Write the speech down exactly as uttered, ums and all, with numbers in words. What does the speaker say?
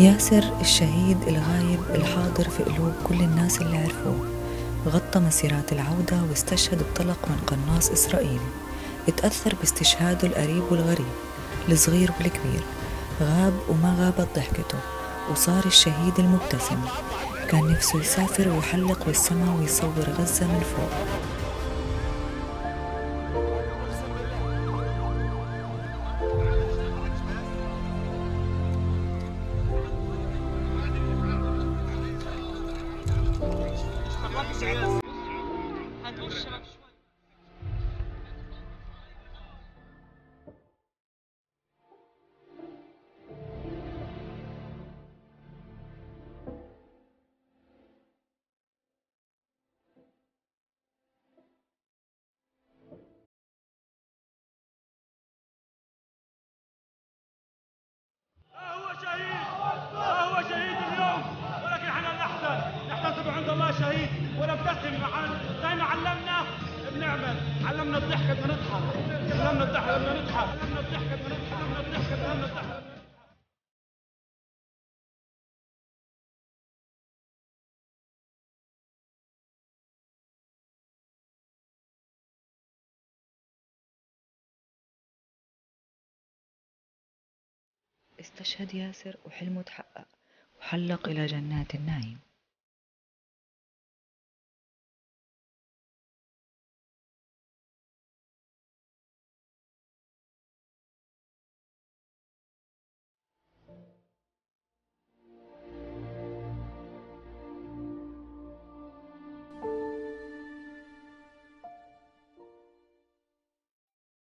ياسر الشهيد الغايب الحاضر في قلوب كل الناس اللي عرفوه، غطى مسيرات العودة واستشهد بطلق من قناص إسرائيلي. اتأثر باستشهاده القريب والغريب، الصغير والكبير، غاب وما غابت ضحكته، وصار الشهيد المبتسم. كان نفسه يسافر ويحلق بالسما ويصور غزة من فوق. شهيد ونبتسم معا، لأنه علمنا بنعمل، علمنا الضحك بدنا نضحك، علمنا الضحك بدنا نضحك، علمنا الضحك بدنا نضحك، علمنا الضحك بدنا نضحك. استشهد ياسر وحلمه تحقق وحلق إلى جنات النعيم.